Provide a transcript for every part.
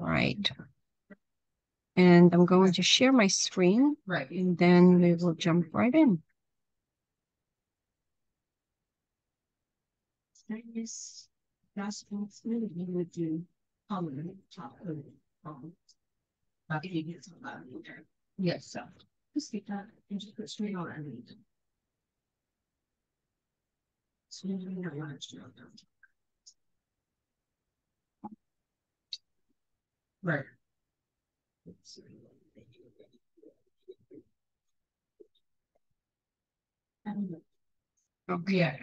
All right. And I'm going to share my screen, right, and then we will jump right in. Yes, so just get that and just put straight on underneath. So you don't want to show them. Right. I don't know. Oh, yeah.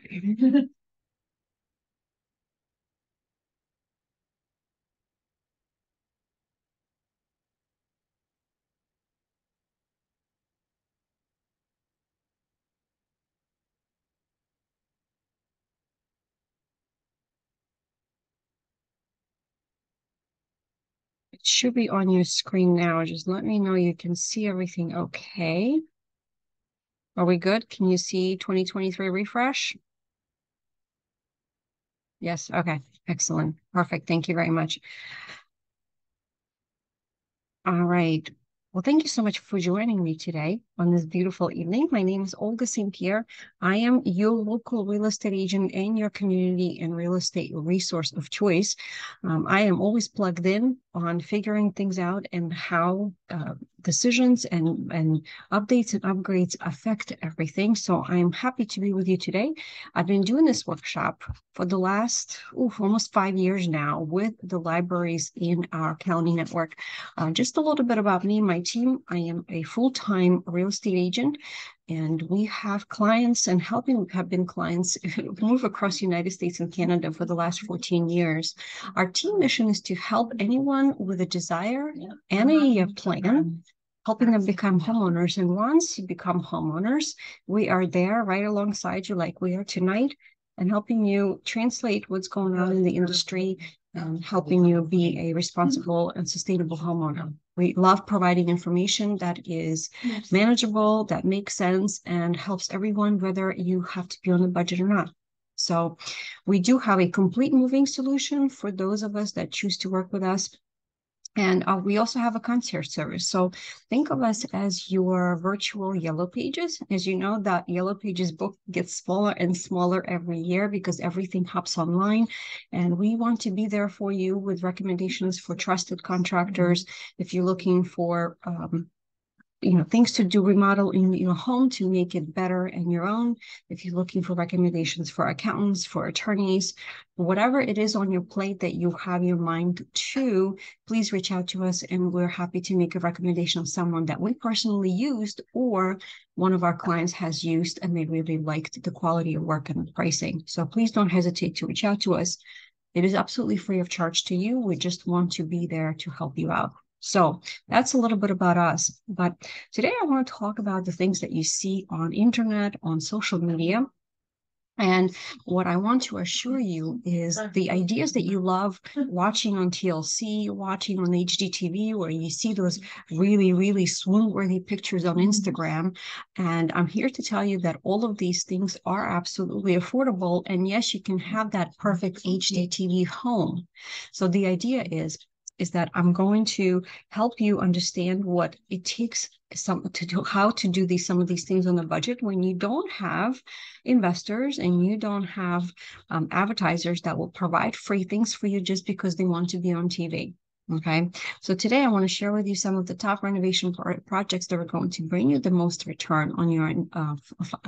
It should be on your screen now. Just let me know you can see everything okay. Are we good? Can you see 2023 refresh? Yes, okay, excellent. Perfect, thank you very much. All right, well, thank you so much for joining me today on this beautiful evening. My name is Olga St. Pierre. I am your local real estate agent and your community and real estate resource of choice. I am always plugged in on figuring things out and how decisions and updates and upgrades affect everything. So I'm happy to be with you today. I've been doing this workshop for the last almost 5 years now with the libraries in our county network. Just a little bit about me and my team. I am a full-time real estate agent, and we have clients and have been clients move across the United States and Canada for the last 14 years. Our team mission is to help anyone with a desire and a plan, helping them become homeowners. And once you become homeowners, we are there right alongside you like we are tonight and helping you translate what's going on in the industry, helping you be a responsible and sustainable homeowner. We love providing information that is manageable, that makes sense, and helps everyone, whether you have to be on a budget or not. So we do have a complete moving solution for those of us that choose to work with us. And we also have a concierge service. So think of us as your virtual Yellow Pages. As you know, that Yellow Pages book gets smaller and smaller every year because everything hops online. And we want to be there for you with recommendations for trusted contractors. If you're looking for, things to do, remodel in your home to make it better and your own. If you're looking for recommendations for accountants, for attorneys, whatever it is on your plate that you have your mind to, please reach out to us and we're happy to make a recommendation of someone that we personally used or one of our clients has used and they really liked the quality of work and the pricing. So please don't hesitate to reach out to us. It is absolutely free of charge to you. We just want to be there to help you out. So that's a little bit about us, but today I want to talk about the things that you see on internet, on social media. And what I want to assure you is the ideas that you love watching on TLC, watching on HGTV, where you see those really, really swoon-worthy pictures on Instagram. And I'm here to tell you that all of these things are absolutely affordable. And yes, you can have that perfect HGTV home. So the idea is that I'm going to help you understand what it takes how to do some of these things on a budget when you don't have investors and you don't have advertisers that will provide free things for you just because they want to be on TV. Okay, so today I want to share with you some of the top renovation projects that are going to bring you the most return on your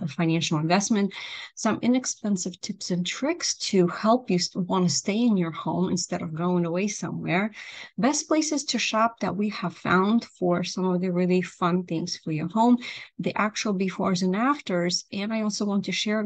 financial investment, some inexpensive tips and tricks to help you want to stay in your home instead of going away somewhere, best places to shop that we have found for some of the really fun things for your home, the actual befores and afters, and I also want to share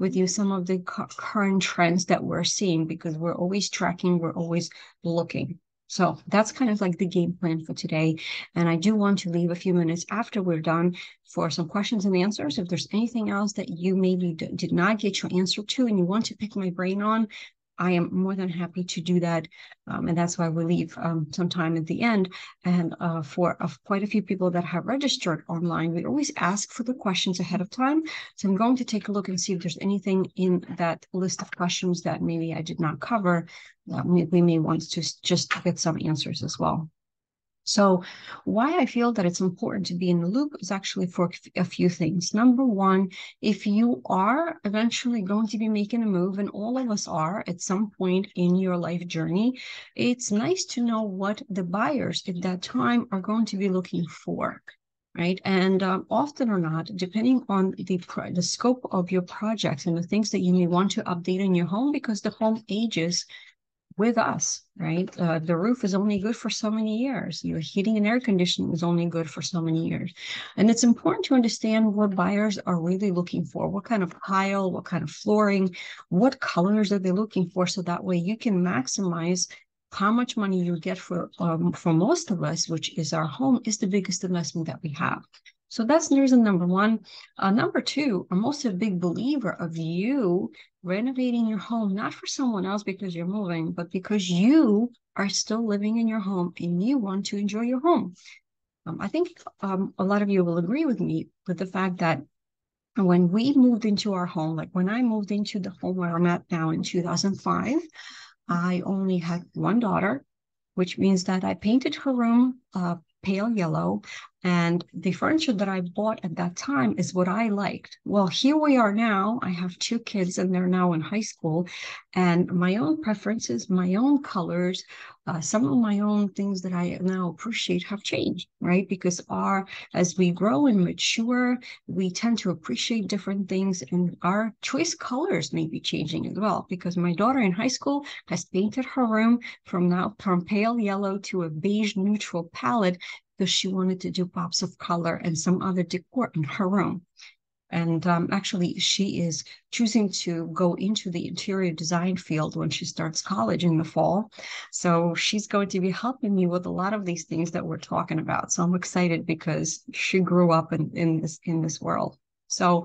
with you some of the current trends that we're seeing because we're always tracking, we're always looking. So that's kind of like the game plan for today. And I do want to leave a few minutes after we're done for some questions and answers. If there's anything else that you maybe did not get your answer to and you want to pick my brain on, I am more than happy to do that. And that's why we leave some time at the end. And for quite a few people that have registered online, we always ask for the questions ahead of time. So I'm going to take a look and see if there's anything in that list of questions that maybe I did not cover. We may want to just get some answers as well. So why I feel that it's important to be in the loop is actually for a few things. Number one, if you are eventually going to be making a move, and all of us are at some point in your life journey, it's nice to know what the buyers at that time are going to be looking for, right? And often or not, depending on the scope of your projects and the things that you may want to update in your home, because the home ages with us, right? The roof is only good for so many years. Your heating and air conditioning is only good for so many years. And it's important to understand what buyers are really looking for, what kind of tile, what kind of flooring, what colors are they looking for, so that way you can maximize how much money you get for most of us, which is our home, is the biggest investment that we have. So that's reason number one. Number two, I'm also a big believer of you renovating your home, not for someone else because you're moving, but because you are still living in your home and you want to enjoy your home. I think a lot of you will agree with me with the fact that when we moved into our home, like when I moved into the home where I'm at now in 2005, I only had one daughter, which means that I painted her room pale yellow, and the furniture that I bought at that time is what I liked. Well, here we are now. I have two kids and they're now in high school, and my own preferences, my own colors, some of my own things that I now appreciate have changed, right? Because as we grow and mature, we tend to appreciate different things, and our choice colors may be changing as well, because my daughter in high school has painted her room from pale yellow to a beige neutral palette, because she wanted to do pops of color and some other decor in her room. And actually, she is choosing to go into the interior design field when she starts college in the fall. So she's going to be helping me with a lot of these things that we're talking about. So I'm excited because she grew up in this world. So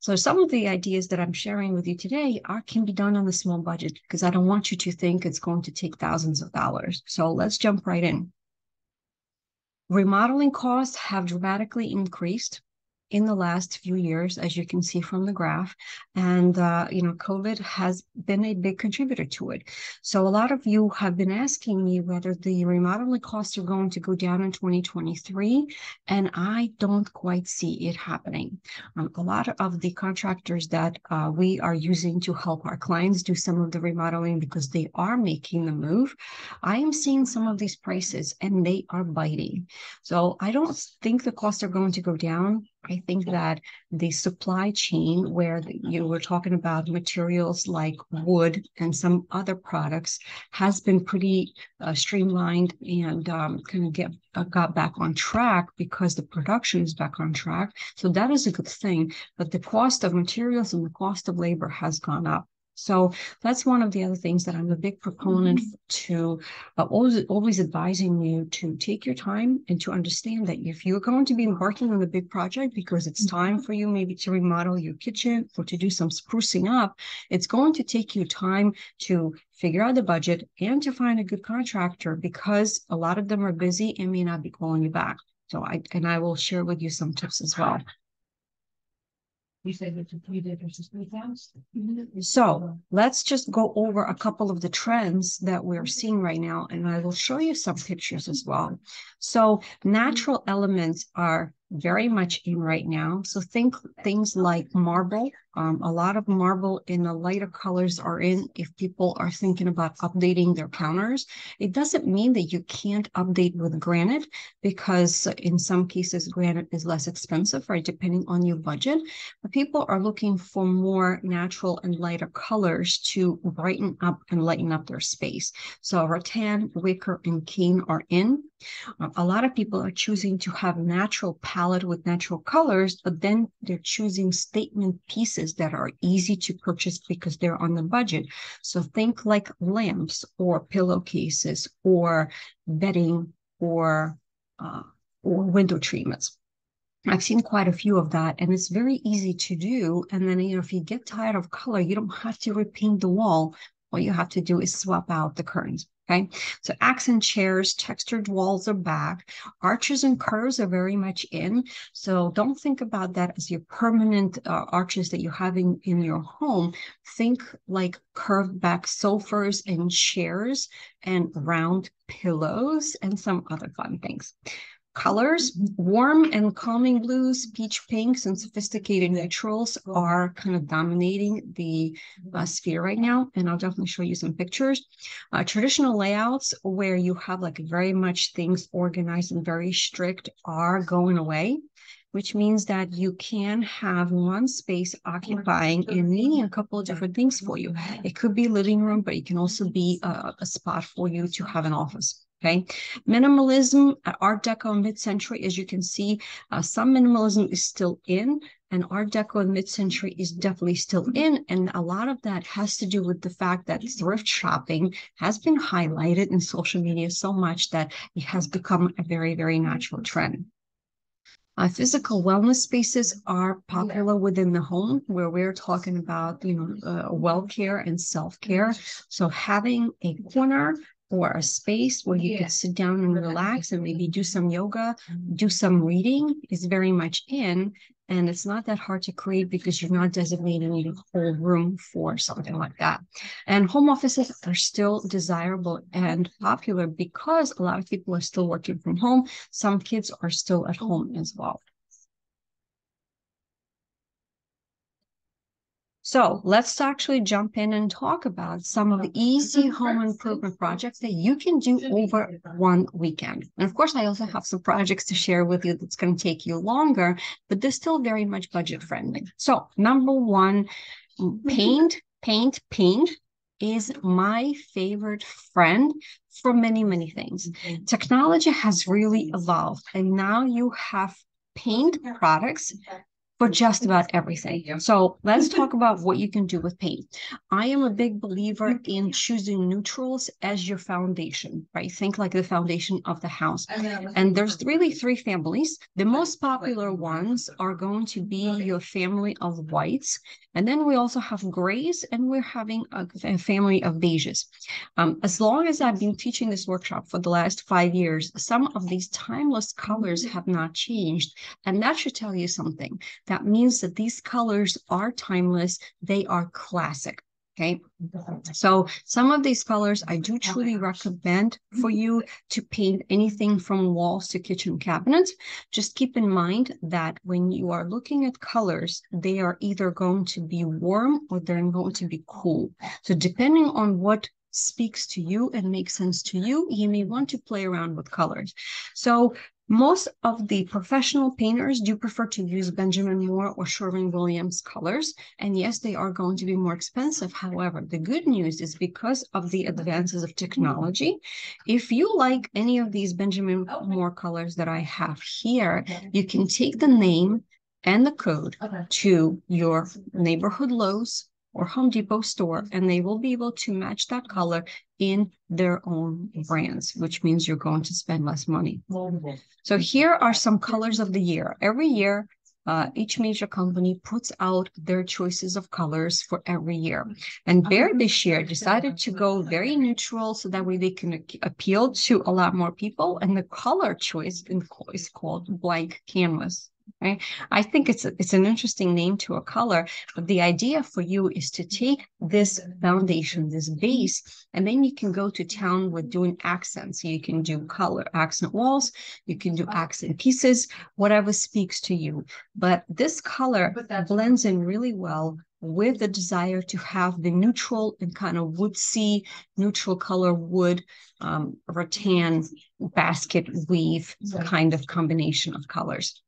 some of the ideas that I'm sharing with you today can be done on a small budget, because I don't want you to think it's going to take thousands of dollars. So let's jump right in. Remodeling costs have dramatically increased in the last few years, as you can see from the graph, and COVID has been a big contributor to it. So a lot of you have been asking me whether the remodeling costs are going to go down in 2023, and I don't quite see it happening. A lot of the contractors that we are using to help our clients do some of the remodeling, because they are making the move, I am seeing some of these prices and they are biting. So I don't think the costs are going to go down. I think that the supply chain, where we're talking about materials like wood and some other products, has been pretty streamlined and kind of got back on track, because the production is back on track. So that is a good thing. But the cost of materials and the cost of labor has gone up. So that's one of the other things that I'm a big proponent to, always advising you to take your time and to understand that if you're going to be embarking on a big project, because it's time for you maybe to remodel your kitchen or to do some sprucing up, it's going to take you time to figure out the budget and to find a good contractor, because a lot of them are busy and may not be calling you back. So I will share with you some tips as well. You said it's a 3-day versus 3 pounds. So let's just go over a couple of the trends that we're seeing right now, and I will show you some pictures as well. So natural elements are very much in right now. So think things like marble. A lot of marble in the lighter colors are in. If people are thinking about updating their counters, it doesn't mean that you can't update with granite, because in some cases granite is less expensive, right, depending on your budget. But people are looking for more natural and lighter colors to brighten up and lighten up their space. So rattan, wicker, and cane are in. A lot of people are choosing to have natural palette with natural colors, but then they're choosing statement pieces that are easy to purchase because they're on the budget. So think like lamps or pillowcases or bedding or window treatments. I've seen quite a few of that, and it's very easy to do. And then, if you get tired of color, you don't have to repaint the wall. all you have to do is swap out the curtains. Okay, so accent chairs, textured walls are back. Arches and curves are very much in. So don't think about that as your permanent arches that you have in your home. Think like curved back sofas and chairs and round pillows and some other fun things. Colors, warm and calming blues, peach pinks, and sophisticated neutrals are kind of dominating the sphere right now, and I'll definitely show you some pictures. Traditional layouts where you have like very much things organized and very strict are going away, which means that you can have one space occupying and needing a couple of different things for you. It could be living room, but it can also be a spot for you to have an office. Okay, minimalism, Art Deco and mid-century, as you can see, some minimalism is still in, and Art Deco and mid-century is definitely still in. And a lot of that has to do with the fact that thrift shopping has been highlighted in social media so much that it has become a very, very natural trend. Physical wellness spaces are popular within the home, where we're talking about, you know, well care and self-care. So having a corner or a space where you could sit down and relax and maybe do some yoga, do some reading is very much in, and it's not that hard to create because you're not designating a whole room for something like that. And home offices are still desirable and popular because a lot of people are still working from home. Some kids are still at home as well. So let's actually jump in and talk about some of the easy home improvement projects that you can do over one weekend. And of course, I also have some projects to share with you that's going to take you longer, but they're still very much budget friendly. So number one, paint is my favorite friend for many, many things. Technology has really evolved, and now you have paint products for just about everything. So let's talk about what you can do with paint. I am a big believer in choosing neutrals as your foundation, right? Think like the foundation of the house. And there's really three families. The most popular ones are going to be your family of whites. And then we also have grays, and we're having a family of beiges. As long as I've been teaching this workshop for the last 5 years, some of these timeless colors have not changed. And that should tell you something. That means that these colors are timeless. They are classic. Okay, so some of these colors I do truly recommend for you to paint anything from walls to kitchen cabinets. Just keep in mind that when you are looking at colors, they are either going to be warm or they're going to be cool. So depending on what speaks to you and makes sense to you, you may want to play around with colors. So most of the professional painters do prefer to use Benjamin Moore or Sherwin Williams colors. And yes, they are going to be more expensive. However, the good news is because of the advances of technology, if you like any of these Benjamin Moore colors that I have here, you can take the name and the code to your neighborhood Lowe's or Home Depot store, and they will be able to match that color in their own brands, which means you're going to spend less money. So here are some colors of the year. Every year, each major company puts out their choices of colors for every year. And Behr this year decided to go very neutral so that way they can appeal to a lot more people. And the color choice is called Blank Canvas. Right? I think it's an interesting name to a color, but the idea for you is to take this foundation, this base, and then you can go to town with doing accents. So you can do color accent walls, you can do accent pieces, whatever speaks to you. But this color blends in really well with the desire to have the neutral and kind of woodsy, neutral color wood, rattan, basket weave kind of combination of colors.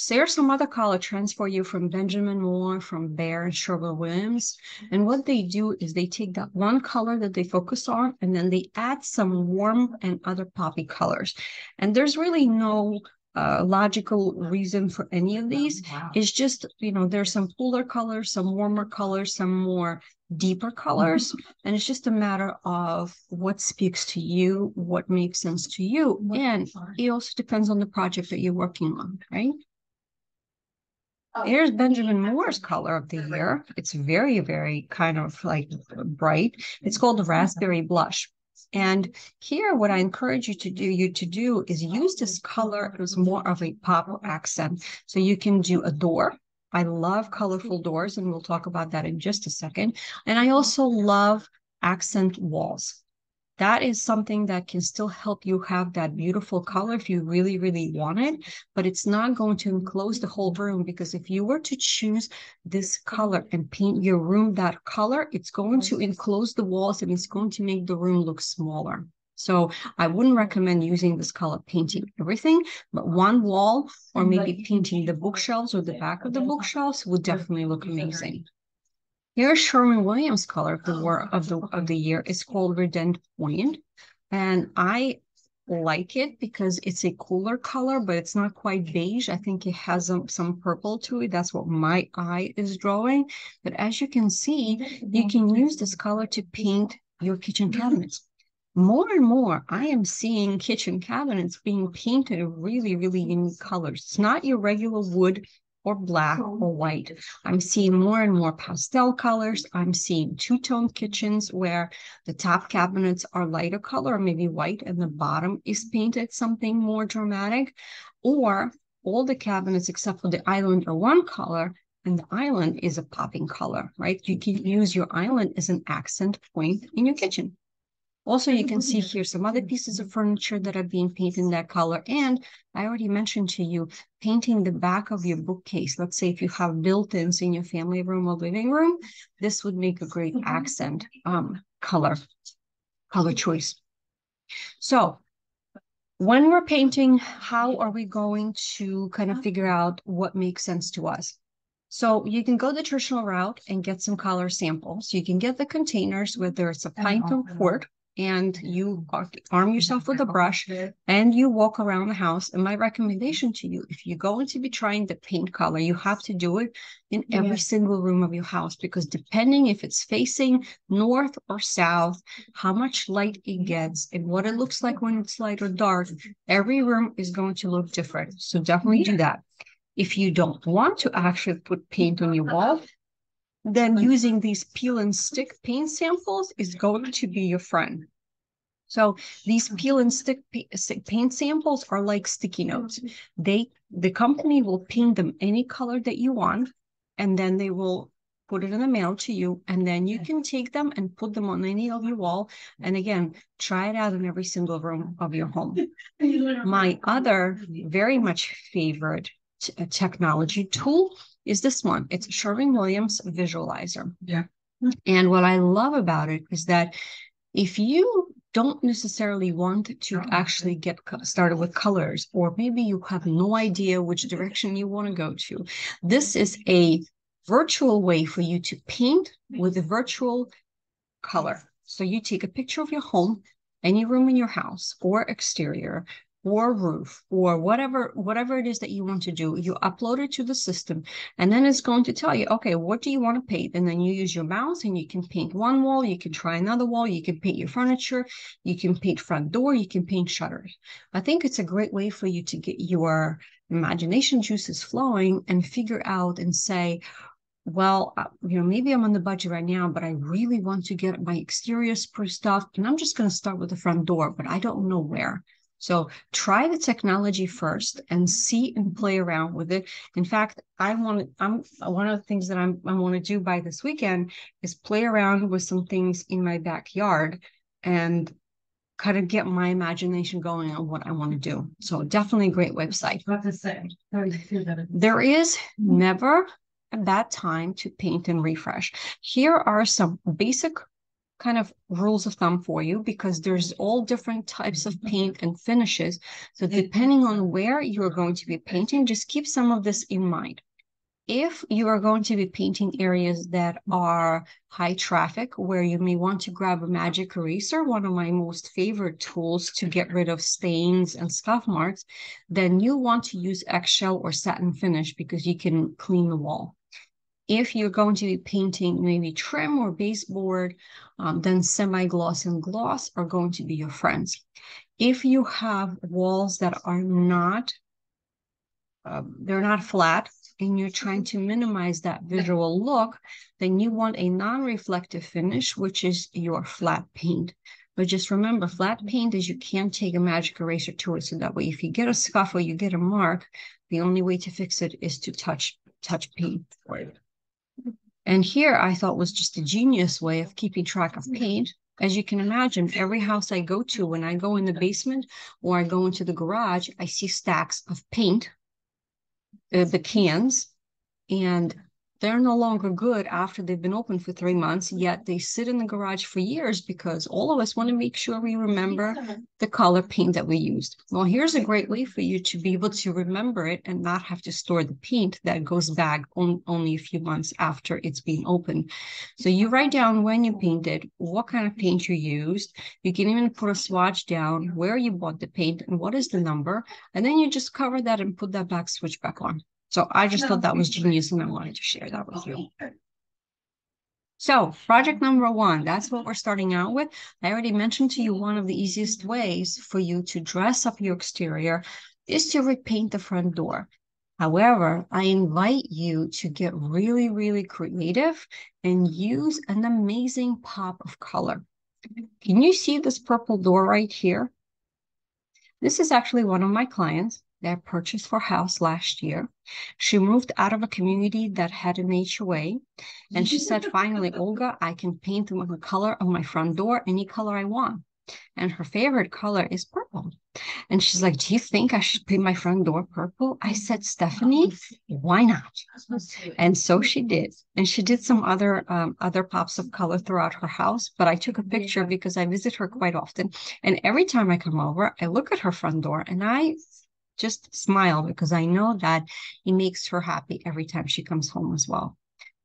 So here's some other color trends for you from Benjamin Moore, from Behr, and Sherwin Williams. And what they do is they take that one color that they focus on, and then they add some warm and other poppy colors. And there's really no logical reason for any of these. It's just, you know, there's some cooler colors, some warmer colors, some more deeper colors. And it's just a matter of what speaks to you, what makes sense to you. And it also depends on the project that you're working on, right? Here's Benjamin Moore's color of the year. It's very, very kind of like bright. It's called the Raspberry Blush. And here, what I encourage you to do is use this color as more of a pop accent. So you can do a door. I love colorful doors, and we'll talk about that in just a second. And I also love accent walls. That is something that can still help you have that beautiful color if you really, really want it, but it's not going to enclose the whole room, because if you were to choose this color and paint your room that color, it's going to enclose the walls and it's going to make the room look smaller. So I wouldn't recommend using this color painting everything, but one wall, or maybe painting the bookshelves or the back of the bookshelves, would definitely look amazing. Here's Sherwin Williams color of the year. It's called Radiant Violet, and I like it because it's a cooler color, but it's not quite beige. I think it has some purple to it. That's what my eye is drawing. But as you can see, you can use this color to paint your kitchen cabinets. More and more, I am seeing kitchen cabinets being painted really, really unique colors. It's not your regular wood or black or white. I'm seeing more and more pastel colors. I'm seeing two-tone kitchens where the top cabinets are lighter color, maybe white, and the bottom is painted something more dramatic. Or all the cabinets except for the island are one color, and the island is a popping color, right? You can use your island as an accent point in your kitchen. Also, you can see here some other pieces of furniture that are being painted in that color. And I already mentioned to you, painting the back of your bookcase. Let's say if you have built-ins in your family room or living room, this would make a great accent color choice. So when we're painting, how are we going to kind of figure out what makes sense to us? So you can go the traditional route and get some color samples. You can get the containers, whether it's a pint or quart, and you arm yourself with a brush and you walk around the house. And my recommendation to you, if you're going to be trying the paint color, you have to do it in every single room of your house, because depending if it's facing north or south, how much light it gets and what it looks like when it's light or dark, every room is going to look different. So definitely do that. If you don't want to actually put paint on your wall, then using these peel and stick paint samples is going to be your friend. So these peel and stick paint samples are like sticky notes. The company will paint them any color that you want, and then they will put it in the mail to you, and then you can take them and put them on any of your wall. And again, try it out in every single room of your home. My other very much favorite technology tool is this one. It's Sherwin Williams visualizer. Yeah. And what I love about it is that if you don't necessarily want to actually get started with colors, or maybe you have no idea which direction you want to go to, this is a virtual way for you to paint with a virtual color. So you take a picture of your home, any room in your house, or exterior, or roof, or whatever it is that you want to do. You upload it to the system, and then it's going to tell you, okay, what do you want to paint? And then you use your mouse and you can paint one wall, you can try another wall, you can paint your furniture, you can paint front door, you can paint shutters. I think it's a great way for you to get your imagination juices flowing and figure out and say, well, you know, maybe I'm on the budget right now, but I really want to get my exterior stuff, and I'm just going to start with the front door, but I don't know where. So try the technology first and see and play around with it. In fact, one of the things that I want to do by this weekend is play around with some things in my backyard and kind of get my imagination going on what I want to do. So definitely a great website. What to say? There is never a bad time to paint and refresh. Here are some basic kind of rules of thumb for you, because there's all different types of paint and finishes. So depending on where you're going to be painting, just keep some of this in mind. If you are going to be painting areas that are high traffic, where you may want to grab a magic eraser, one of my most favorite tools to get rid of stains and scuff marks, then you want to use eggshell or satin finish, because you can clean the wall. If you're going to be painting maybe trim or baseboard, then semi-gloss and gloss are going to be your friends. If you have walls that are not flat, and you're trying to minimize that visual look, then you want a non-reflective finish, which is your flat paint. But just remember, flat paint is, you can't take a magic eraser to it. So that way, if you get a scuff or you get a mark, the only way to fix it is to touch paint. Right. And here I thought was just a genius way of keeping track of paint. As you can imagine, every house I go to, when I go in the basement or I go into the garage, I see stacks of paint, the cans, and they're no longer good after they've been open for 3 months, yet they sit in the garage for years because all of us want to make sure we remember the color paint that we used. Well, here's a great way for you to be able to remember it and not have to store the paint that goes back only a few months after it's been opened. So you write down when you painted, what kind of paint you used. You can even put a swatch down where you bought the paint and what is the number. And then you just cover that and put that back, switch back on. So I just thought that was genius and I wanted to share that with you. So project number one, that's what we're starting out with. I already mentioned to you one of the easiest ways for you to dress up your exterior is to repaint the front door. However, I invite you to get really, really creative and use an amazing pop of color. Can you see this purple door right here? This is actually one of my clients that purchased for house last year. She moved out of a community that had an HOA. And she said, finally, Olga, I can paint with the color of my front door, any color I want. And her favorite color is purple. And she's like, do you think I should paint my front door purple? I said, Stephanie, why not? And so she did. And she did some other pops of color throughout her house. But I took a picture because I visit her quite often. And every time I come over, I look at her front door and I just smile because I know that it makes her happy every time she comes home as well.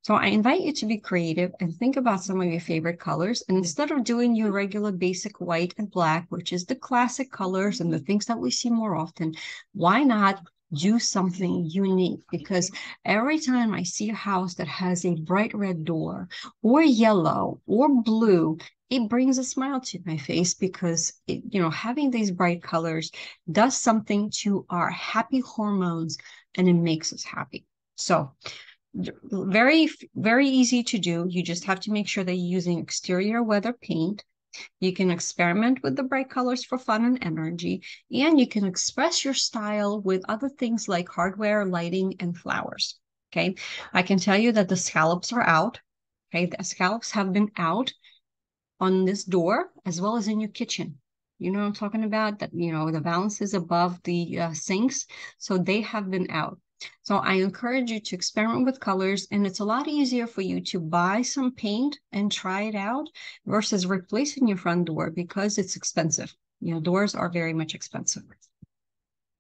So I invite you to be creative and think about some of your favorite colors. And instead of doing your regular basic white and black, which is the classic colors and the things that we see more often, why not do something unique? Because every time I see a house that has a bright red door or yellow or blue, it brings a smile to my face because, having these bright colors does something to our happy hormones and it makes us happy. So very, very easy to do. You just have to make sure that you're using exterior weather paint. You can experiment with the bright colors for fun and energy, and you can express your style with other things like hardware, lighting, and flowers. Okay, I can tell you that the scallops are out. Okay, the scallops have been out on this door as well as in your kitchen. You know what I'm talking about? That, the valances above the sinks. So they have been out. So I encourage you to experiment with colors, and it's a lot easier for you to buy some paint and try it out versus replacing your front door because it's expensive. Doors are very much expensive.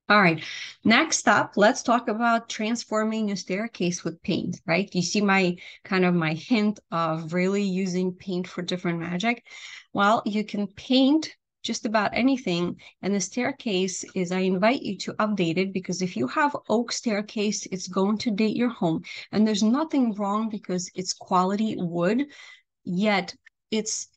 All right, next up, let's talk about transforming your staircase with paint, right? You see my my hint of really using paint for different magic. Well, you can paint just about anything. And the staircase I invite you to update it because if you have oak staircase, it's going to date your home. And there's nothing wrong because it's quality wood, yet it's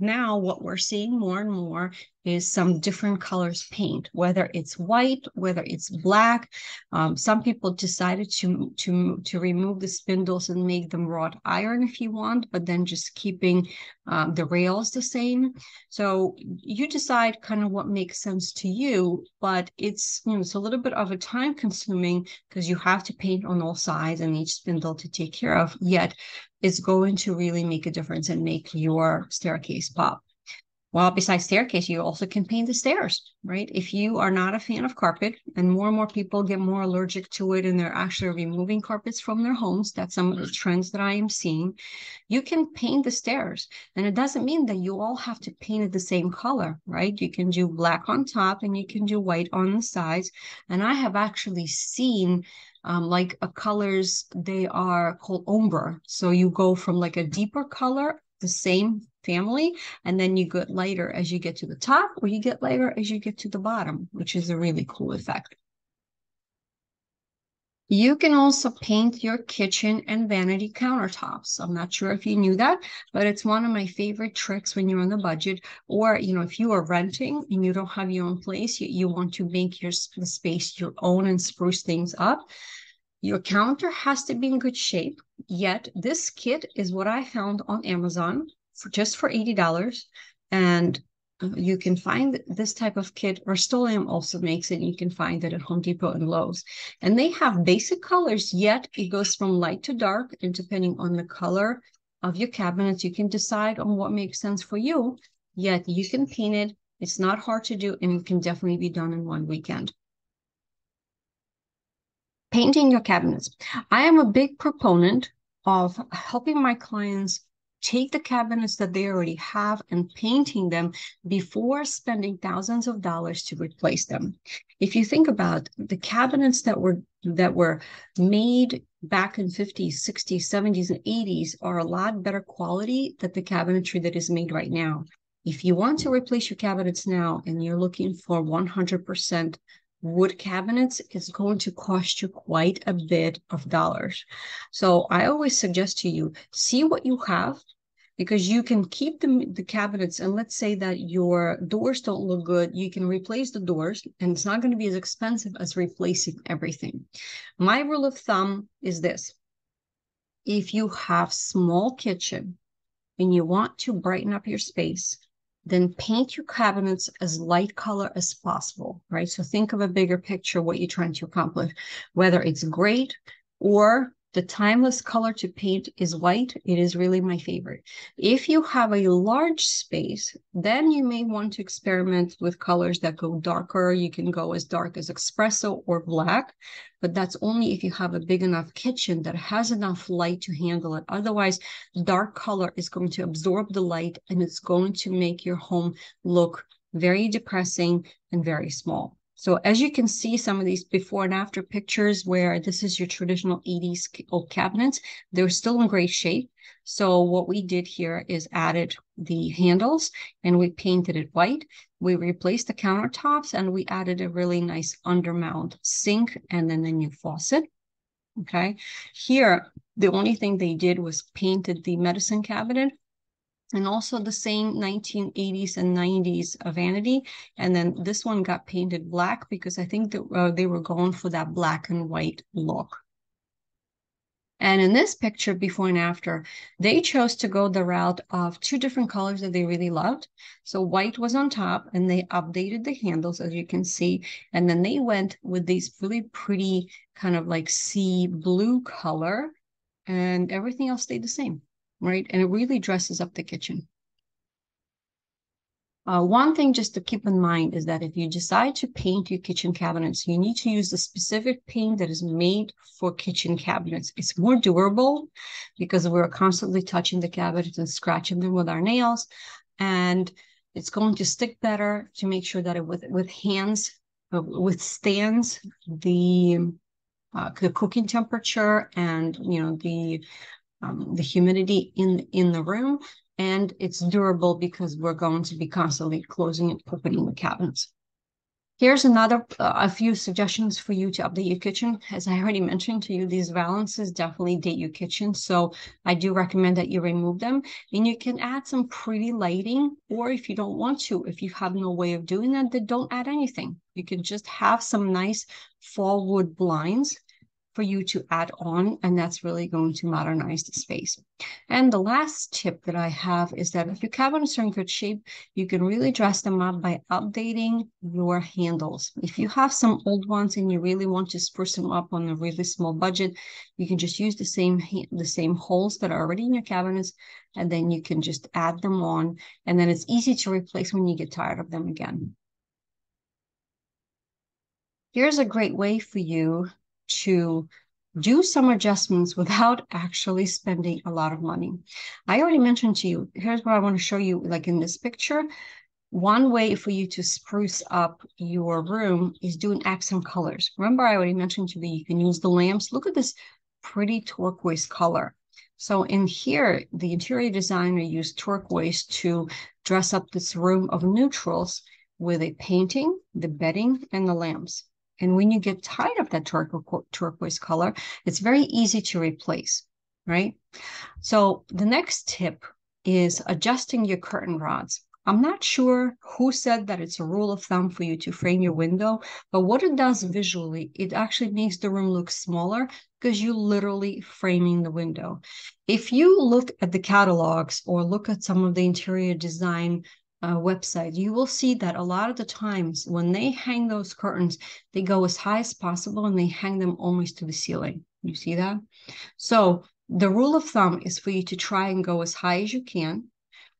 now what we're seeing more and more is some different colors paint, whether it's white, whether it's black. Some people decided to remove the spindles and make them wrought iron if you want, but then just keeping the rails the same. So you decide what makes sense to you, but it's a little bit of a time consuming because you have to paint on all sides and each spindle to take care of, yet it's going to really make a difference and make your staircase pop. Well, besides staircase, you also can paint the stairs, right? If you are not a fan of carpet, and more people get more allergic to it and they're actually removing carpets from their homes, that's some of the trends that I am seeing, you can paint the stairs. And it doesn't mean that you all have to paint it the same color, right? You can do black on top and you can do white on the sides. And I have actually seen colors, they are called ombre. So you go from like a deeper color, the same family, and then you get lighter as you get to the top, or you get lighter as you get to the bottom, which is a really cool effect. You can also paint your kitchen and vanity countertops. I'm not sure if you knew that, but it's one of my favorite tricks when you're on the budget, or if you are renting and you don't have your own place, you want to make the space your own and spruce things up. Your counter has to be in good shape, yet this kit is what I found on Amazon for just for $80. And you can find this type of kit. Rust-Oleum also makes it. You can find it at Home Depot and Lowe's. And they have basic colors, yet it goes from light to dark. And depending on the color of your cabinets, you can decide on what makes sense for you, yet you can paint it. It's not hard to do, and it can definitely be done in one weekend. Painting your cabinets. I am a big proponent of helping my clients take the cabinets that they already have and painting them before spending thousands of dollars to replace them. If you think about the cabinets that were made back in 50s, 60s, 70s, and 80s are a lot better quality than the cabinetry that is made right now. If you want to replace your cabinets now and you're looking for 100% wood cabinets, is going to cost you quite a bit of dollars. So I always suggest to you, see what you have, because you can keep the cabinets, and let's say that your doors don't look good, you can replace the doors, and it's not going to be as expensive as replacing everything. My rule of thumb is this. If you have small kitchen and you want to brighten up your space, then paint your cabinets as light color as possible, right? So think of a bigger picture, what you're trying to accomplish, whether it's great or the timeless color to paint is white. It is really my favorite. If you have a large space, then you may want to experiment with colors that go darker. You can go as dark as espresso or black, but that's only if you have a big enough kitchen that has enough light to handle it. Otherwise, dark color is going to absorb the light, and it's going to make your home look very depressing and very small. So as you can see, some of these before and after pictures where this is your traditional 80s old cabinets, they're still in great shape. So what we did here is added the handles and we painted it white. We replaced the countertops and we added a really nice undermount sink and then the new faucet. Okay, here, the only thing they did was painted the medicine cabinet and also the same 1980s and 90s vanity. And then this one got painted black because I think that they were going for that black and white look. And in this picture, before and after, they chose to go the route of two different colors that they really loved. So white was on top and they updated the handles, as you can see. And then they went with these really pretty kind of like sea blue color, and everything else stayed the same. Right? And it really dresses up the kitchen. One thing just to keep in mind is that if you decide to paint your kitchen cabinets, you need to use the specific paint that is made for kitchen cabinets. It's more durable because we're constantly touching the cabinets and scratching them with our nails, and it's going to stick better to make sure that it withstands the cooking temperature and, you know, the humidity in the room, and it's durable because we're going to be constantly closing and opening the cabinets. Here's another, a few suggestions for you to update your kitchen. As I already mentioned to you, these valances definitely date your kitchen, so I do recommend that you remove them. And you can add some pretty lighting, or if you don't want to, if you have no way of doing that, then don't add anything. You can just have some nice fall wood blinds for you to add on, and that's really going to modernize the space. And the last tip that I have is that if your cabinets are in good shape, you can really dress them up by updating your handles. If you have some old ones and you really want to spruce them up on a really small budget, you can just use the same holes that are already in your cabinets, and then you can just add them on, and then it's easy to replace when you get tired of them again. Here's a great way for you to do some adjustments without actually spending a lot of money. I already mentioned to you, here's what I want to show you, like in this picture. One way for you to spruce up your room is doing accent colors. Remember, I already mentioned to you, you can use the lamps. Look at this pretty turquoise color. So in here, the interior designer used turquoise to dress up this room of neutrals with a painting, the bedding, and the lamps. And when you get tired of that turquoise color, it's very easy to replace, right? So the next tip is adjusting your curtain rods. I'm not sure who said that it's a rule of thumb for you to frame your window, but what it does visually, it actually makes the room look smaller because you're literally framing the window. If you look at the catalogs or look at some of the interior design website, you will see that a lot of the times when they hang those curtains, they go as high as possible and they hang them almost to the ceiling. You see that? So the rule of thumb is for you to try and go as high as you can,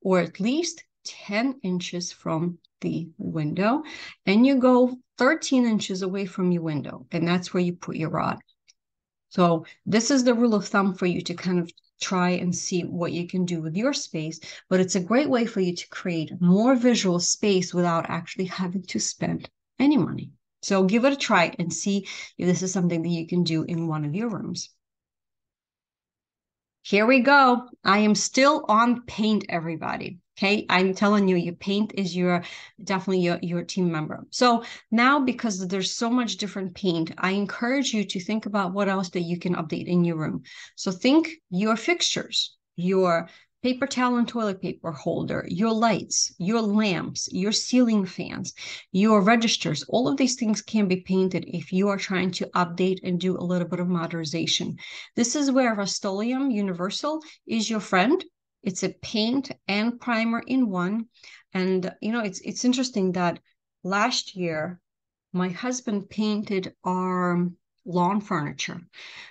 or at least 10 inches from the window, and you go 13 inches away from your window, and that's where you put your rod. So this is the rule of thumb for you to kind of try and see what you can do with your space, but it's a great way for you to create more visual space without actually having to spend any money. So give it a try and see if this is something that you can do in one of your rooms. Here we go. I am still on paint, everybody. Okay, I'm telling you, your paint is your definitely your team member. So now, because there's so much different paint, I encourage you to think about what else that you can update in your room. So think your fixtures, your paper towel and toilet paper holder, your lights, your lamps, your ceiling fans, your registers. All of these things can be painted if you are trying to update and do a little bit of modernization. This is where Rust-Oleum Universal is your friend. It's a paint and primer in one. And, you know, it's interesting that last year, my husband painted our lawn furniture.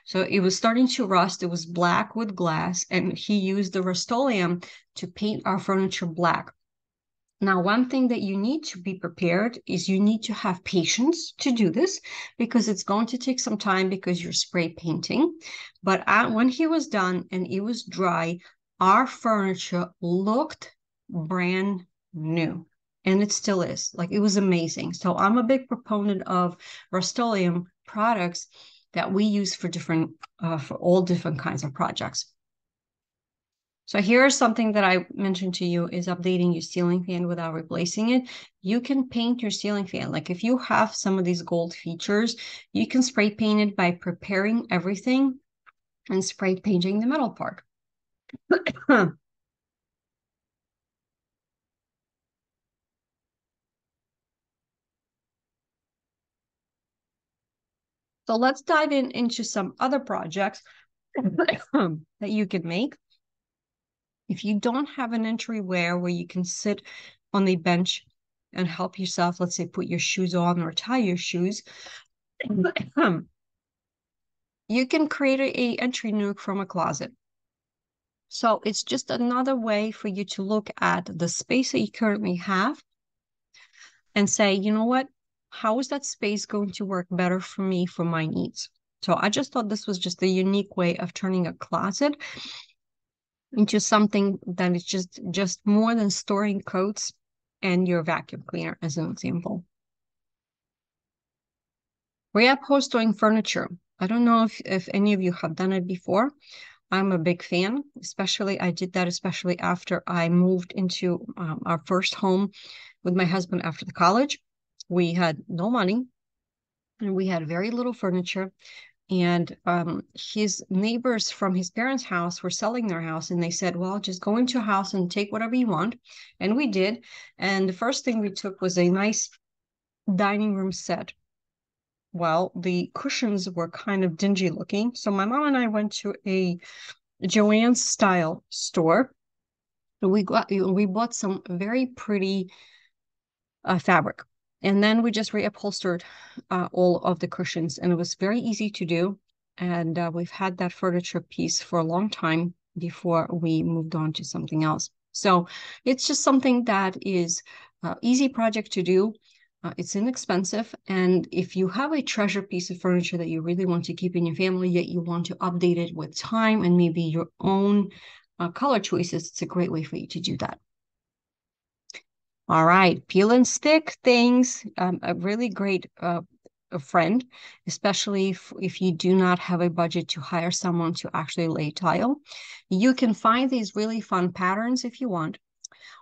So it was starting to rust. It was black with glass, and he used the Rust-Oleum to paint our furniture black. Now, one thing that you need to be prepared is you need to have patience to do this, because it's going to take some time because you're spray painting. But when he was done and it was dry, our furniture looked brand new, and it still is. Like, it was amazing. So I'm a big proponent of Rust-Oleum products that we use for different, for all different kinds of projects. So here's something that I mentioned to you is updating your ceiling fan without replacing it. You can paint your ceiling fan. Like, if you have some of these gold features, you can spray paint it by preparing everything and spray painting the metal part. So let's dive into some other projects that you can make. If you don't have an entryway where you can sit on a bench and help yourself, let's say put your shoes on or tie your shoes, you can create an entry nook from a closet. So it's just another way for you to look at the space that you currently have and say, you know what, how is that space going to work better for me, for my needs? So I just thought this was just a unique way of turning a closet into something that is just more than storing coats and your vacuum cleaner, as an example. Reupholstering furniture. I don't know if any of you have done it before. I'm a big fan, especially I did that especially after I moved into our first home with my husband after the college. We had no money and we had very little furniture, and his neighbors from his parents' house were selling their house, and they said, well, just go into a house and take whatever you want. And we did. And the first thing we took was a nice dining room set. Well, the cushions were kind of dingy looking. So my mom and I went to a Joanne style store. We bought some very pretty fabric. And then we just reupholstered all of the cushions. And it was very easy to do. And we've had that furniture piece for a long time before we moved on to something else. So it's just something that is an easy project to do. It's inexpensive, and if you have a treasure piece of furniture that you really want to keep in your family, yet you want to update it with time and maybe your own color choices, it's a great way for you to do that. All right, peel and stick things, a really great friend, especially if you do not have a budget to hire someone to actually lay tile. You can find these really fun patterns if you want,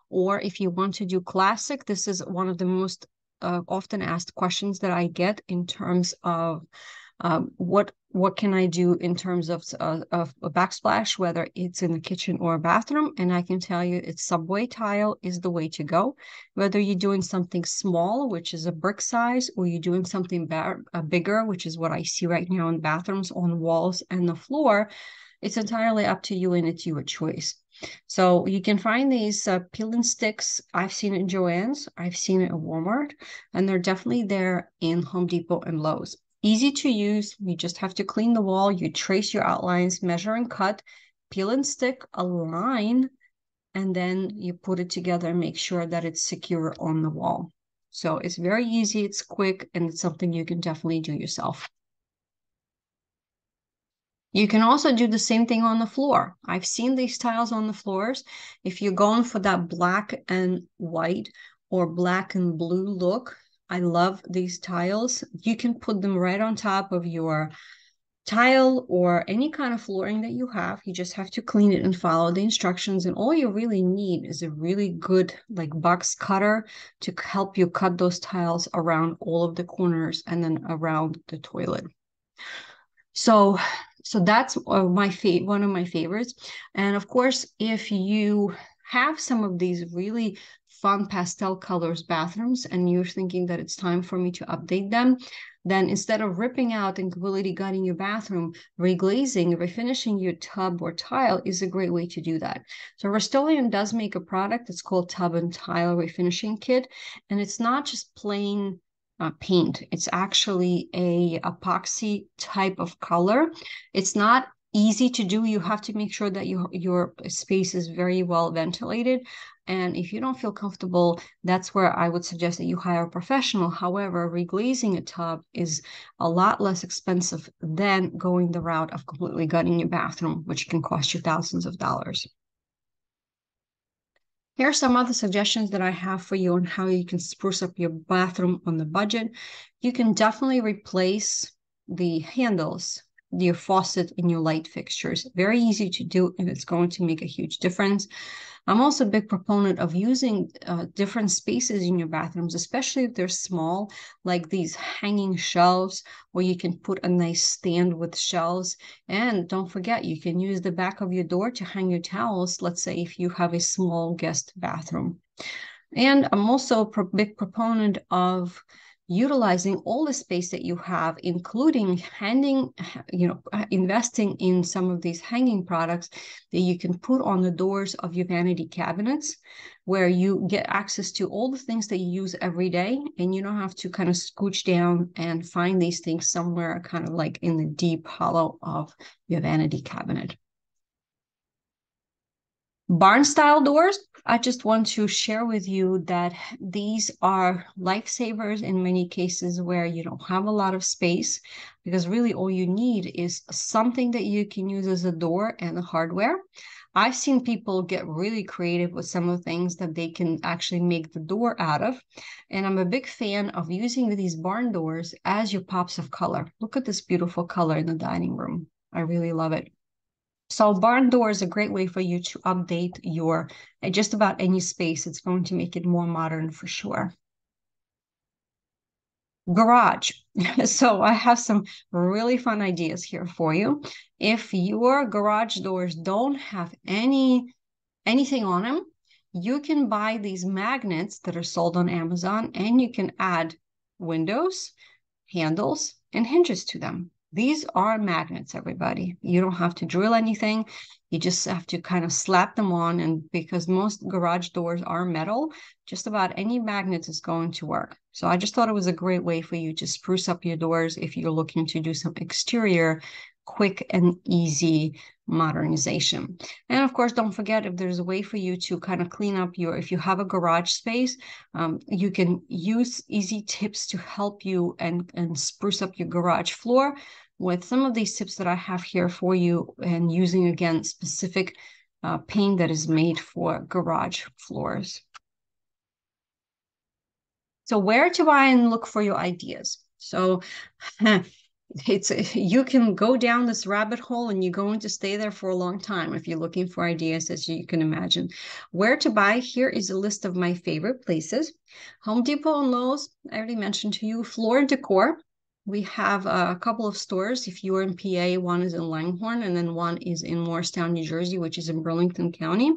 or if you want to do classic, this is one of the most often asked questions that I get in terms of What can I do in terms of a backsplash, whether it's in the kitchen or a bathroom? And I can tell you it's subway tile is the way to go. Whether you're doing something small, which is a brick size, or you're doing something bigger, which is what I see right now in bathrooms, on walls and the floor, it's entirely up to you and it's your choice. So you can find these peel and sticks. I've seen it in Joann's, I've seen it at Walmart, and they're definitely there in Home Depot and Lowe's. Easy to use. You just have to clean the wall. You trace your outlines, measure and cut, peel and stick, align, and then you put it together and make sure that it's secure on the wall. So it's very easy, it's quick, and it's something you can definitely do yourself. You can also do the same thing on the floor. I've seen these tiles on the floors. If you're going for that black and white or black and blue look, I love these tiles. You can put them right on top of your tile or any kind of flooring that you have. You just have to clean it and follow the instructions. And all you really need is a really good box cutter to help you cut those tiles around all of the corners and then around the toilet. So that's one of my favorites. And of course, if you have some of these really fun pastel colors bathrooms and you're thinking that it's time for me to update them, then instead of ripping out and completely gutting your bathroom, reglazing, refinishing your tub or tile is a great way to do that. So Rust-Oleum does make a product. It's called Tub and Tile Refinishing Kit. And it's not just plain paint. It's actually a epoxy type of color. It's not easy to do. You have to make sure that your space is very well ventilated. And if you don't feel comfortable, that's where I would suggest that you hire a professional. However, reglazing a tub is a lot less expensive than going the route of completely gutting your bathroom, which can cost you thousands of dollars. Here are some other suggestions that I have for you on how you can spruce up your bathroom on the budget. You can definitely replace the handles, your faucet, and your light fixtures. Very easy to do, and it's going to make a huge difference. I'm also a big proponent of using different spaces in your bathrooms, especially if they're small, like these hanging shelves where you can put a nice stand with shelves. And don't forget, you can use the back of your door to hang your towels, let's say if you have a small guest bathroom. And I'm also a big proponent of utilizing all the space that you have, including investing in some of these hanging products that you can put on the doors of your vanity cabinets, where you get access to all the things that you use every day, and you don't have to kind of scooch down and find these things somewhere kind of like in the deep hollow of your vanity cabinet. Barn style doors. I just want to share with you that these are lifesavers in many cases where you don't have a lot of space, because really all you need is something that you can use as a door and the hardware. I've seen people get really creative with some of the things that they can actually make the door out of. And I'm a big fan of using these barn doors as your pops of color. Look at this beautiful color in the dining room. I really love it. So barn door is a great way for you to update your just about any space. It's going to make it more modern for sure. Garage. So I have some really fun ideas here for you. If your garage doors don't have anything on them, you can buy these magnets that are sold on Amazon, and you can add windows, handles, and hinges to them. These are magnets, everybody. You don't have to drill anything. You just have to kind of slap them on. And because most garage doors are metal, just about any magnet is going to work. So I just thought it was a great way for you to spruce up your doors if you're looking to do some exterior quick and easy modernization. And of course, don't forget, if there's a way for you to kind of clean up your, if you have a garage space, you can use easy tips to help you and spruce up your garage floor with some of these tips that I have here for you, and using again specific paint that is made for garage floors. So where to buy and look for your ideas. So you can go down this rabbit hole and you're going to stay there for a long time if you're looking for ideas, as you can imagine. Where to buy, here is a list of my favorite places. Home Depot and Lowe's, I already mentioned to you. Floor and Decor, We have a couple of stores. If you are in PA, one is in Langhorne, and then one is in Morristown, New Jersey, which is in Burlington County.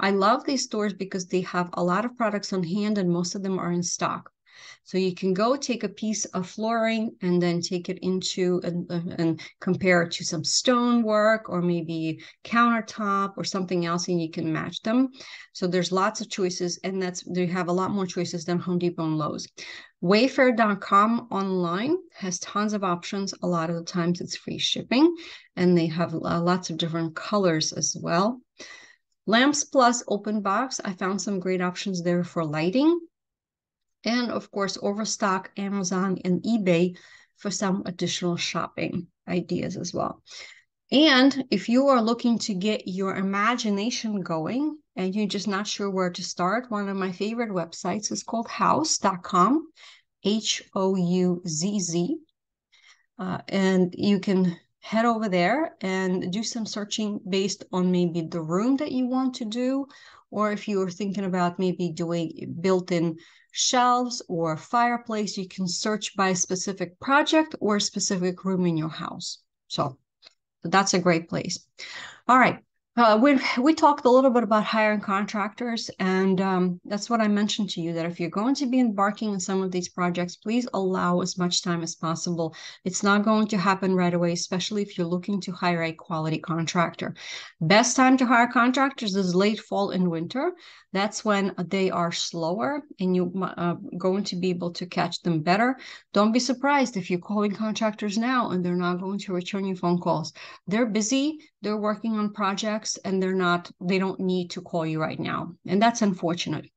I love these stores because they have a lot of products on hand and most of them are in stock. So you can go take a piece of flooring and then take it into and compare it to some stonework or maybe countertop or something else, and you can match them. So there's lots of choices, and they have a lot more choices than Home Depot and Lowe's. Wayfair.com online has tons of options. A lot of the times it's free shipping, and they have lots of different colors as well. Lamps Plus Open Box, I found some great options there for lighting. And of course, Overstock, Amazon, and eBay for some additional shopping ideas as well. And if you are looking to get your imagination going and you're just not sure where to start, one of my favorite websites is called Houzz.com, H-O-U-Z-Z. And you can head over there and do some searching based on maybe the room that you want to do, or if you were thinking about maybe doing built-in shelves or fireplace, you can search by specific project or specific room in your house. So that's a great place. All right. We talked a little bit about hiring contractors, and that's what I mentioned to you, that if you're going to be embarking on some of these projects, please allow as much time as possible. It's not going to happen right away, especially if you're looking to hire a quality contractor. Best time to hire contractors is late fall and winter. That's when they are slower and you are going to be able to catch them better. Don't be surprised if you're calling contractors now and they're not going to return your phone calls. They're busy, they're working on projects, and they don't need to call you right now. And that's unfortunate.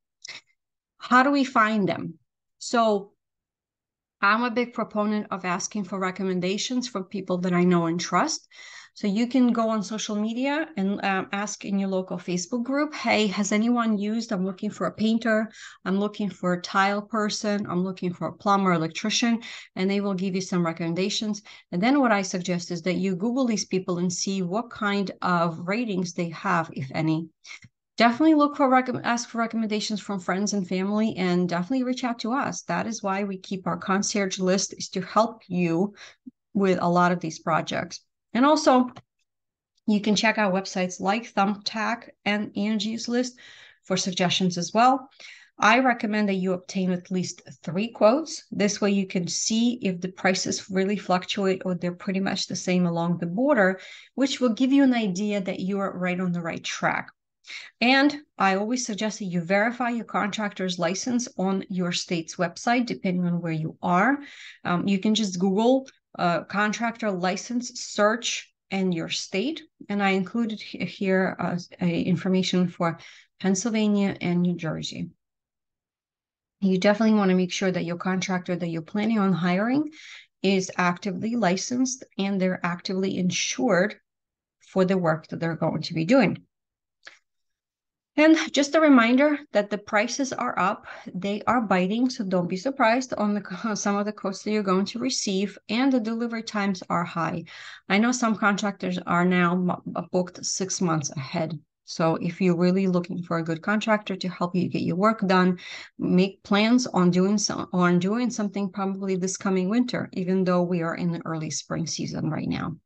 How do we find them? So I'm a big proponent of asking for recommendations from people that I know and trust. So you can go on social media and ask in your local Facebook group, hey, has anyone used, I'm looking for a painter, I'm looking for a tile person, I'm looking for a plumber, electrician, and they will give you some recommendations. And then what I suggest is that you Google these people and see what kind of ratings they have, if any. Definitely ask for recommendations from friends and family, and definitely reach out to us. That is why we keep our concierge list, is to help you with a lot of these projects. And also, you can check out websites like Thumbtack and Angie's List for suggestions as well. I recommend that you obtain at least 3 quotes. This way you can see if the prices really fluctuate or they're pretty much the same along the border, which will give you an idea that you are right on the right track. And I always suggest that you verify your contractor's license on your state's website, depending on where you are. You can just Google contractor license search and your state, and I included here information for Pennsylvania and New Jersey. You definitely want to make sure that your contractor that you're planning on hiring is actively licensed and they're actively insured for the work that they're going to be doing. And just a reminder that the prices are up, they are biting, so don't be surprised on some of the quotes that you're going to receive, and the delivery times are high. I know some contractors are now booked 6 months ahead. So if you're really looking for a good contractor to help you get your work done, make plans on doing something probably this coming winter, even though we are in the early spring season right now.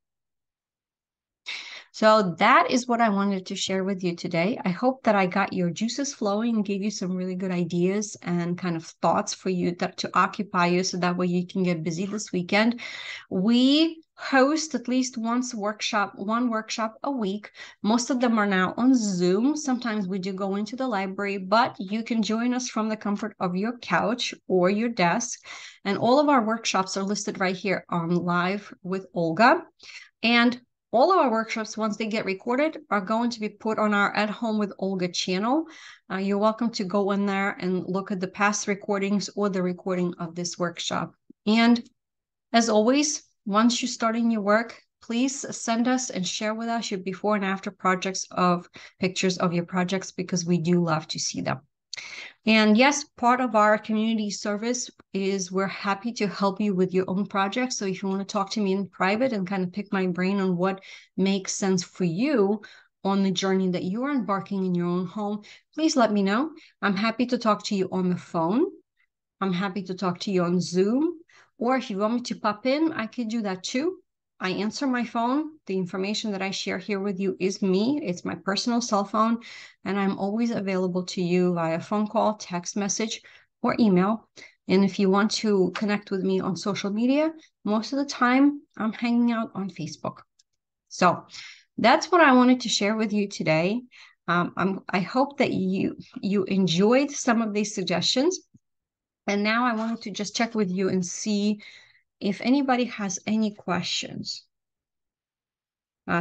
So that is what I wanted to share with you today. I hope that I got your juices flowing and gave you some really good ideas and kind of thoughts for you to occupy you, so that way you can get busy this weekend. We host at least one workshop a week. Most of them are now on Zoom. Sometimes we do go into the library, but you can join us from the comfort of your couch or your desk. And all of our workshops are listed right here on Live with Olga. And all of our workshops, once they get recorded, are going to be put on our At Home with Olga channel. You're welcome to go in there and look at the past recordings or the recording of this workshop. And as always, once you start in your work, please send us and share with us your before and after pictures of your projects, because we do love to see them. And yes, part of our community service is we're happy to help you with your own projects. So if you want to talk to me in private and kind of pick my brain on what makes sense for you on the journey that you are embarking in your own home, please let me know. I'm happy to talk to you on the phone. I'm happy to talk to you on Zoom, Or if you want me to pop in, I could do that too. I answer my phone. The information that I share here with you is me. It's my personal cell phone, and I'm always available to you via phone call, text message, or email. And if you want to connect with me on social media, most of the time I'm hanging out on Facebook. So that's what I wanted to share with you today. I hope that you enjoyed some of these suggestions. And now I wanted to just check with you and see if anybody has any questions.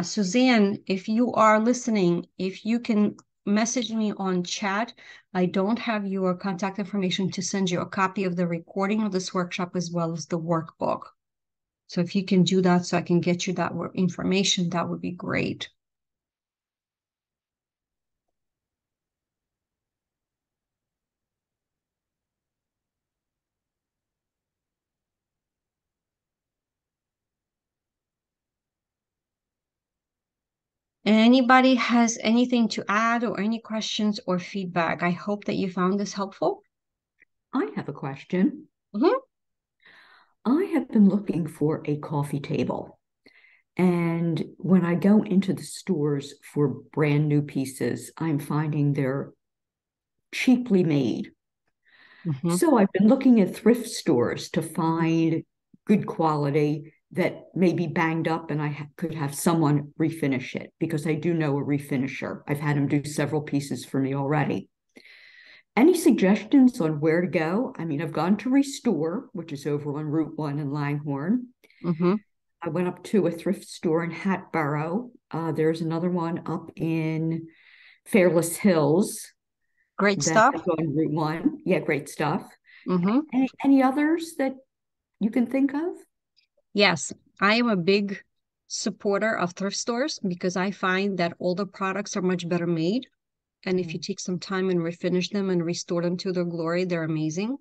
Suzanne, if you are listening, if you can message me on chat. I don't have your contact information to send you a copy of the recording of this workshop as well as the workbook. So if you can do that so I can get you that information, that would be great. Anybody has anything to add or any questions or feedback? I hope that you found this helpful. I have a question. Mm-hmm. I have been looking for a coffee table. And when I go into the stores for brand new pieces, I'm finding they're cheaply made. Mm-hmm. So I've been looking at thrift stores to find good quality that may be banged up, and I could have someone refinish it, because I do know a refinisher. I've had him do several pieces for me already. Any suggestions on where to go? I mean, I've gone to Restore, which is over on Route 1 in Langhorne. Mm-hmm. I went up to a thrift store in Hatboro. There's another one up in Fairless Hills. Great stuff. On Route 1. Yeah, great stuff. Mm-hmm. Any others that you can think of? Yes, I am a big supporter of thrift stores because I find that older products are much better made. And if you take some time and refinish them and restore them to their glory, they're amazing.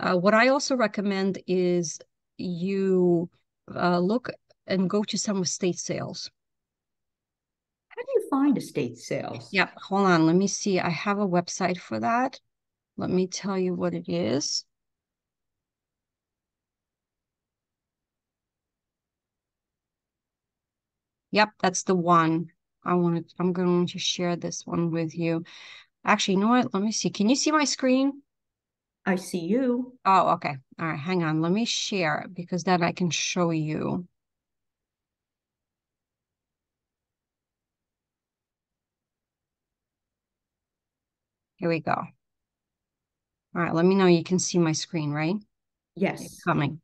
What I also recommend is you look and go to some estate sales. How do you find estate sales? Yeah, hold on. Let me see. I have a website for that. Let me tell you what it is. Yep, that's the one I wanted. I'm going to share this one with you. Actually, you know what? Let me see. Can you see my screen? I see you. Oh, okay. All right. Hang on. Let me share because then I can show you. Here we go. All right. Let me know you can see my screen, right? Yes. It's coming.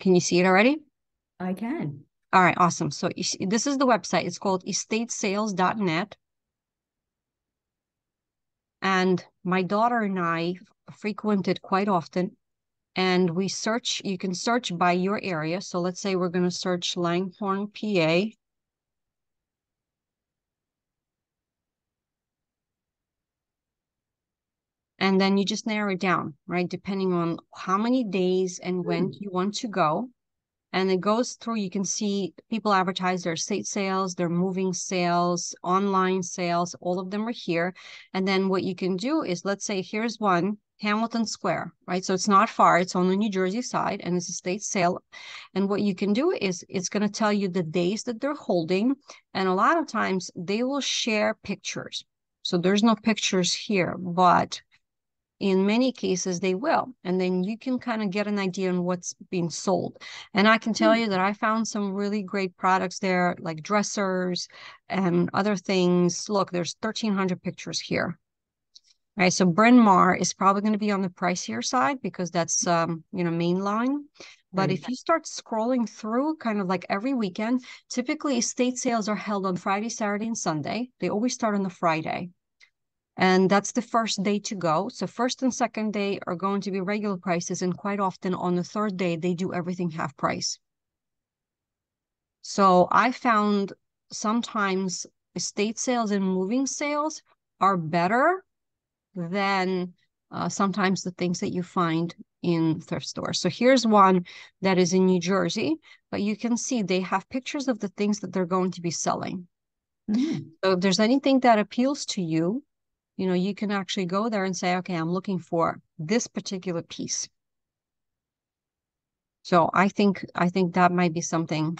Can you see it already? I can. All right, awesome. So this is the website. It's called estatesales.net. And my daughter and I frequent it quite often. And we search, you can search by your area. So let's say we're going to search Langhorne, PA. And then you just narrow it down, right? Depending on how many days and when you want to go. And it goes through, you can see people advertise their estate sales, their moving sales, online sales, all of them are here. And then what you can do is, let's say, here's one, Hamilton Square, right? So it's not far, it's on the New Jersey side, and it's a estate sale. And what you can do is, it's going to tell you the days that they're holding. And a lot of times, they will share pictures. So there's no pictures here, but in many cases, they will. And then you can kind of get an idea on what's being sold. And I can tell you that I found some really great products there, like dressers and other things. Look, there's 1,300 pictures here. All right, so Bryn Mawr is probably going to be on the pricier side because that's, you know, mainline. But if you start scrolling through kind of like every weekend, typically estate sales are held on Friday, Saturday, and Sunday. They always start on the Friday. And that's the first day to go. So first and second day are going to be regular prices. And quite often on the third day, they do everything half price. So I found sometimes estate sales and moving sales are better than sometimes the things that you find in thrift stores. So here's one that is in New Jersey, but you can see they have pictures of the things that they're going to be selling. Mm-hmm. So if there's anything that appeals to you, you know, you can actually go there and say, okay, I'm looking for this particular piece. So I think that might be something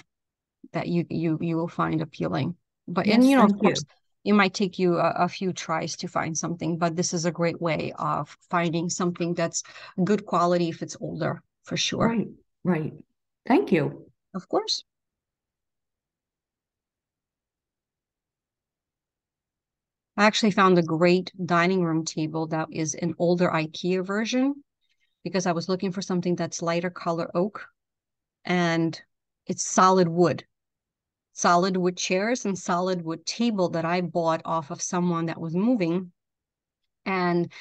that you will find appealing. But yes, and of course, it might take you a few tries to find something, but this is a great way of finding something that's good quality if it's older, for sure. Right, right. Thank you. Of course. I actually found a great dining room table that is an older IKEA version, because I was looking for something that's lighter color oak, and it's solid wood chairs and solid wood table that I bought off of someone that was moving, and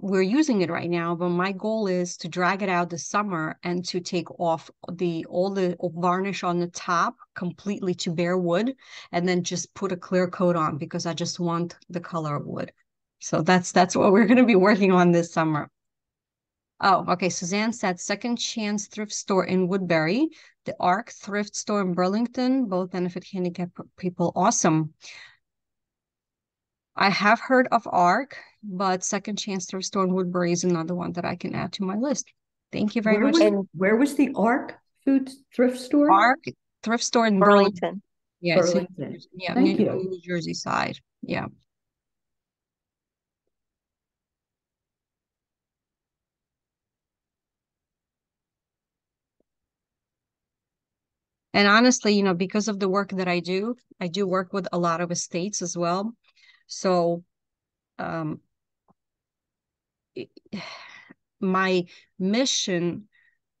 we're using it right now, but my goal is to drag it out this summer and to take off all the varnish on the top completely to bare wood, and then just put a clear coat on, because I just want the color of wood. So that's what we're going to be working on this summer. Oh, okay. Suzanne said second chance thrift store in Woodbury, the Arc thrift store in Burlington, both benefit handicapped people. Awesome. I have heard of ARC, but Second Chance Thrift Store in Woodbury is another one that I can add to my list. Thank you very much. Where was the ARC food thrift store? ARC thrift store in Burlington. Yes, Burlington. Yeah, New Jersey side. Yeah. And honestly, because of the work that I do work with a lot of estates as well. So my mission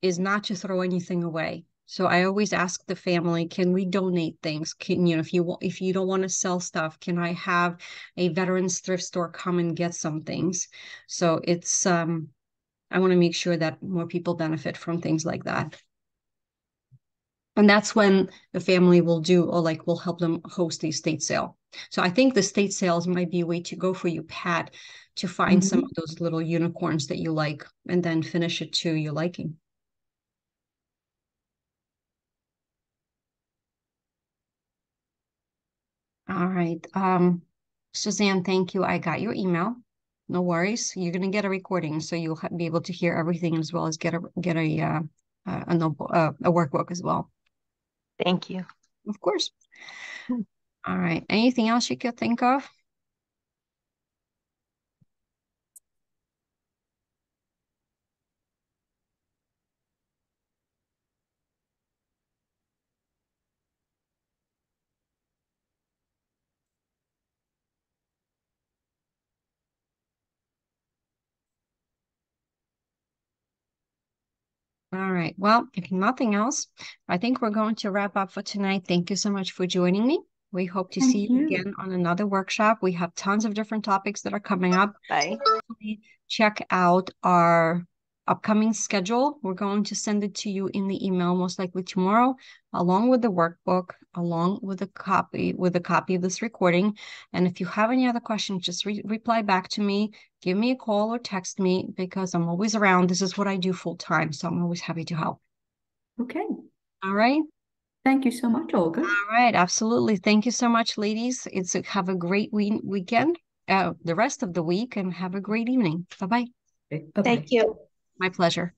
is not to throw anything away. So I always ask the family, can we donate things? Can, if you don't want to sell stuff, can I have a veterans thrift store come and get some things? So it's, I want to make sure that more people benefit from things like that. And that's when the family will we'll help them host the estate sale. So I think the estate sales might be a way to go for you, Pat, to find some of those little unicorns that you like, and then finish it to your liking. All right. Suzanne, thank you. I got your email. No worries. You're going to get a recording, so you'll be able to hear everything, as well as get a workbook as well. Thank you. Of course. All right. Anything else you could think of? All right. Well, if nothing else, I think we're going to wrap up for tonight. Thank you so much for joining me. We hope to see you again on another workshop. We have tons of different topics that are coming up. Bye. Check out our upcoming schedule. We're going to send it to you in the email most likely tomorrow, along with the workbook, along with a copy of this recording. And if you have any other questions, just reply back to me. Give me a call or text me, because I'm always around. This is what I do full time, so I'm always happy to help. Okay. All right. Thank you so much, Olga. All right, absolutely. Thank you so much, ladies. Have a great weekend, the rest of the week, and have a great evening. Bye-bye. Okay, bye-bye. Thank you. My pleasure.